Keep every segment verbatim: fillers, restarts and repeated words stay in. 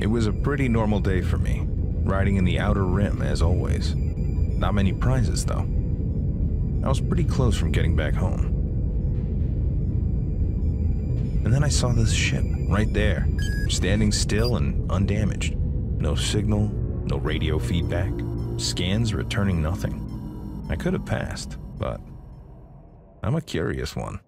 It was a pretty normal day for me, riding in the outer rim as always. Not many prizes though. I was pretty close from getting back home. And then I saw this ship right there, standing still and undamaged. No signal, no radio feedback, scans returning nothing. I could have passed, but I'm a curious one.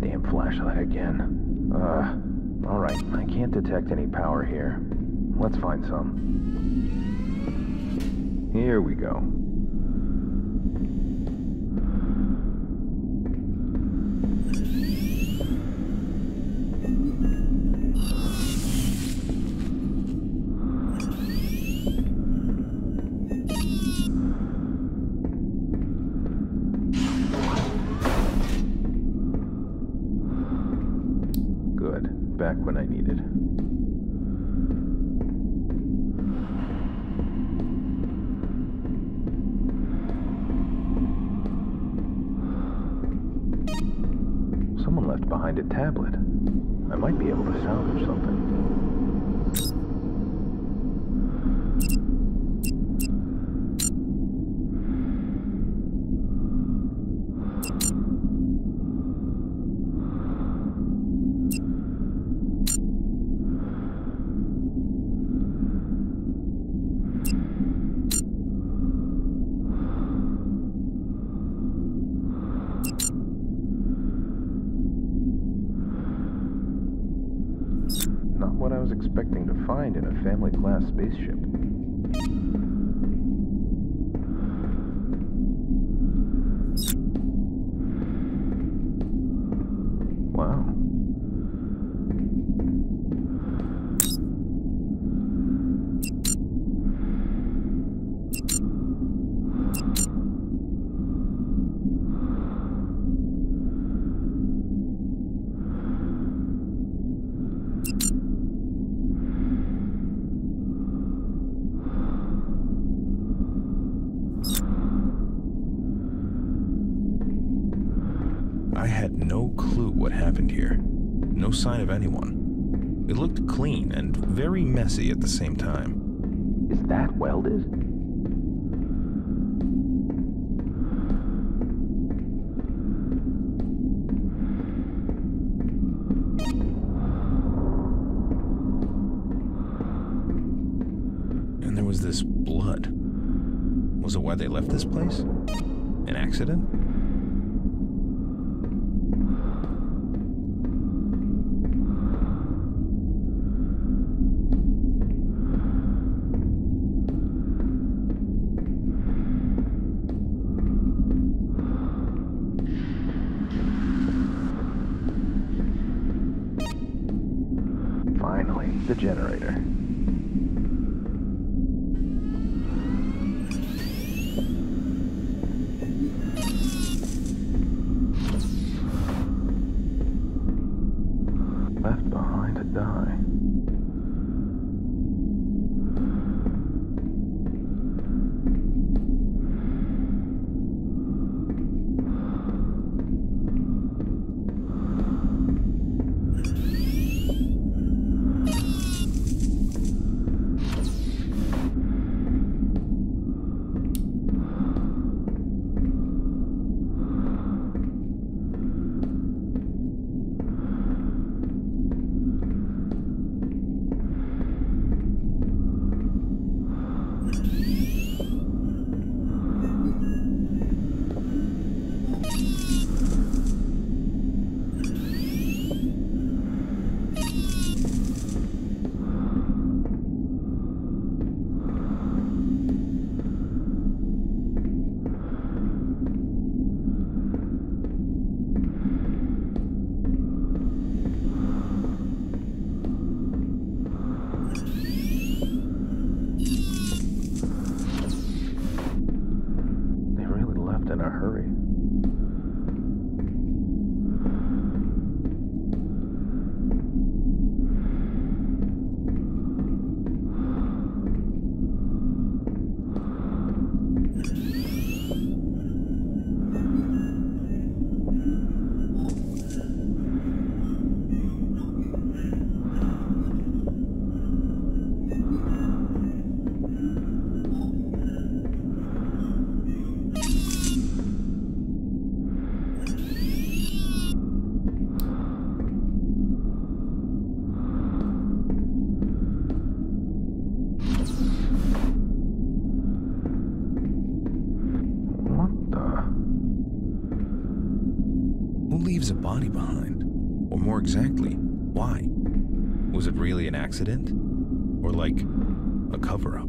Damn flashlight again. Uh, all right, I can't detect any power here. Let's find some. Here we go. Back when I needed. Someone left behind a tablet. I might be able to salvage something. Expecting to find in a family-class spaceship. Wow. Sign of anyone. It looked clean and very messy at the same time. Is that welded? And there was this blood. Was it why they left this place? An accident? The generator. Left behind to die. is a body behind? Or more exactly, why? Was it really an accident? Or like a cover-up?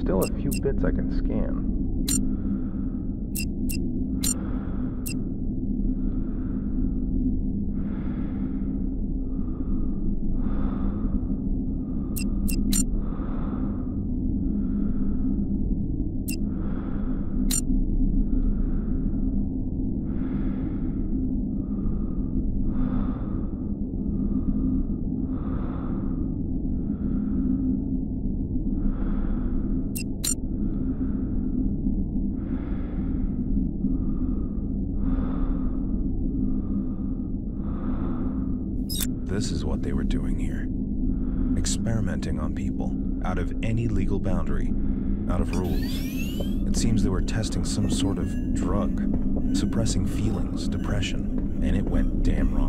Still a few bits I can scan. This is what they were doing here. Experimenting on people, out of any legal boundary, out of rules. It seems they were testing some sort of drug, suppressing feelings, depression, and it went damn wrong.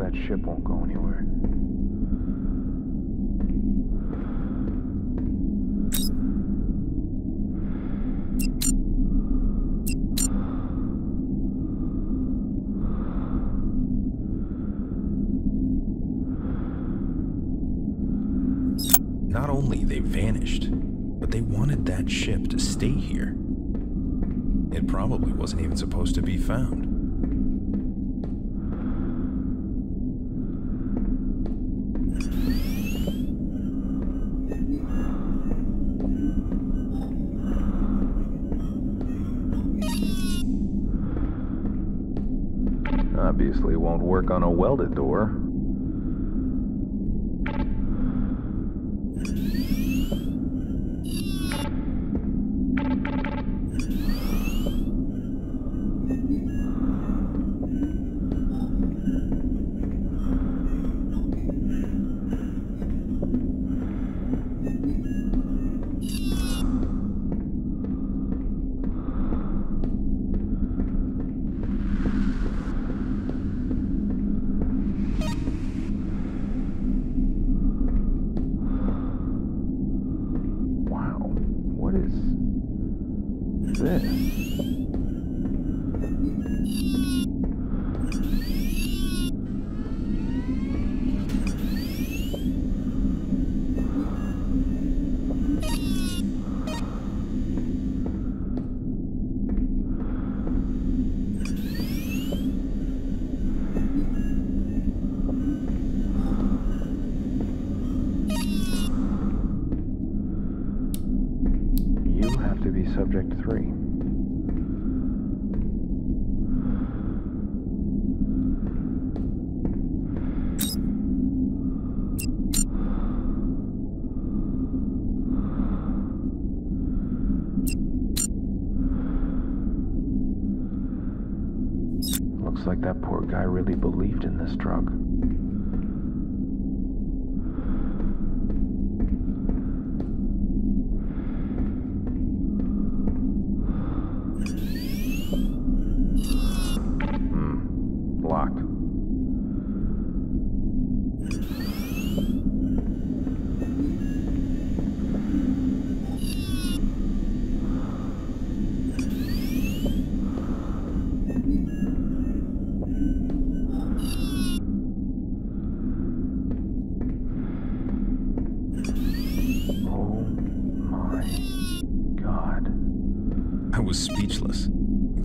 that ship won't go anywhere. Not only they vanished, but they wanted that ship to stay here. It probably wasn't even supposed to be found. Obviously won't work on a welded door. Subject three. Looks like that poor guy really believed in this drug.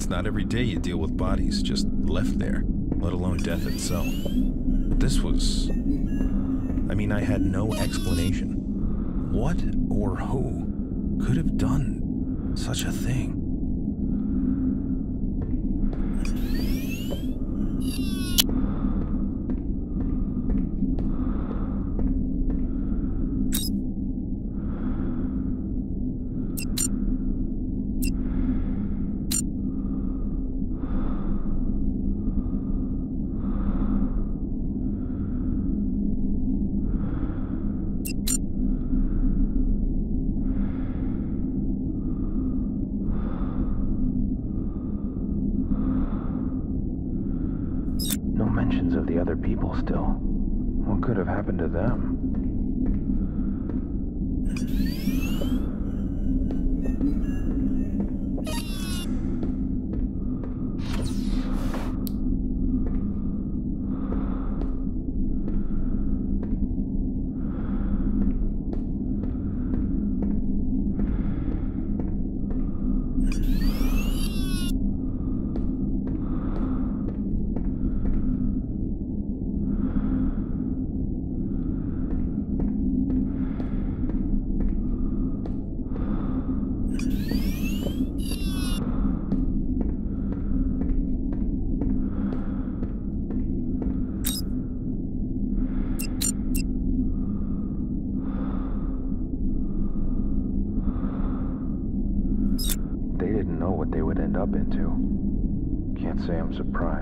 Not every day you deal with bodies just left there, let alone death itself. But this was... I mean, I had no explanation. What or who could have done such a thing? Of the other people still. What could have happened to them? Into. Can't say I'm surprised.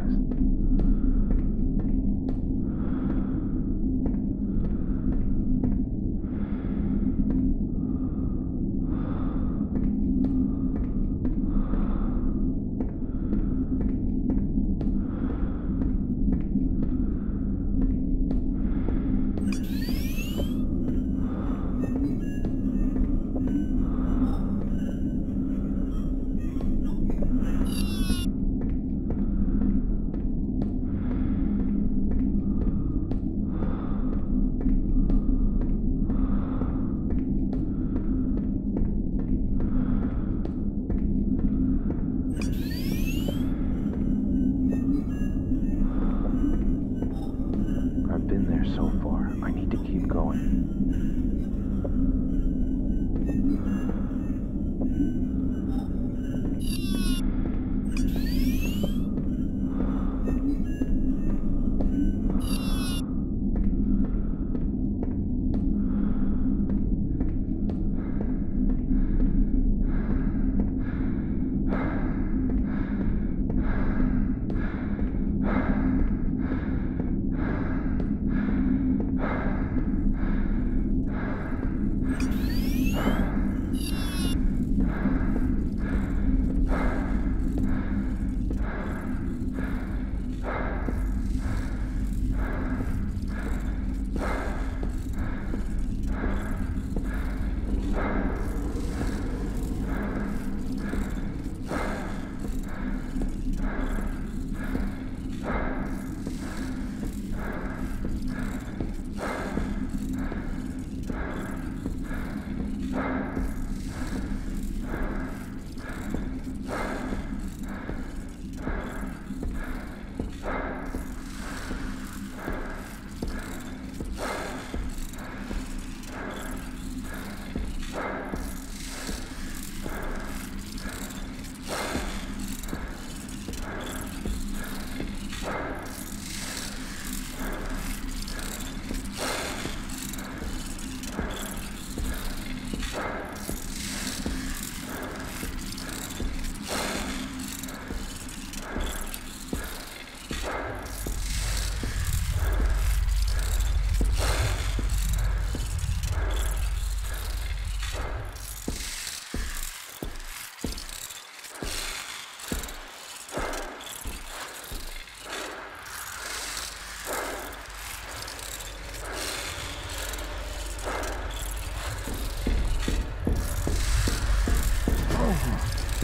Mm-hmm.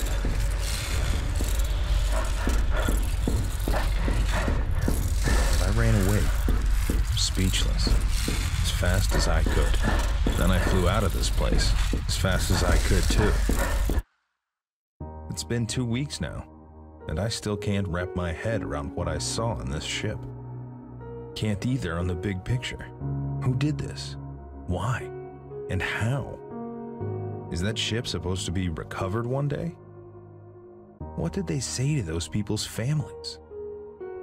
I ran away, speechless, as fast as I could. Then I flew out of this place, as fast as I could too. It's been two weeks now, and I still can't wrap my head around what I saw in this ship. Can't either on the big picture. Who did this? Why? And how? Is that ship supposed to be recovered one day? What did they say to those people's families?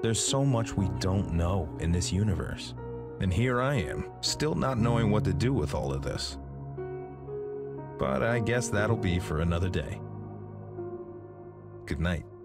There's so much we don't know in this universe, and here I am, still not knowing what to do with all of this. But I guess that'll be for another day. Good night.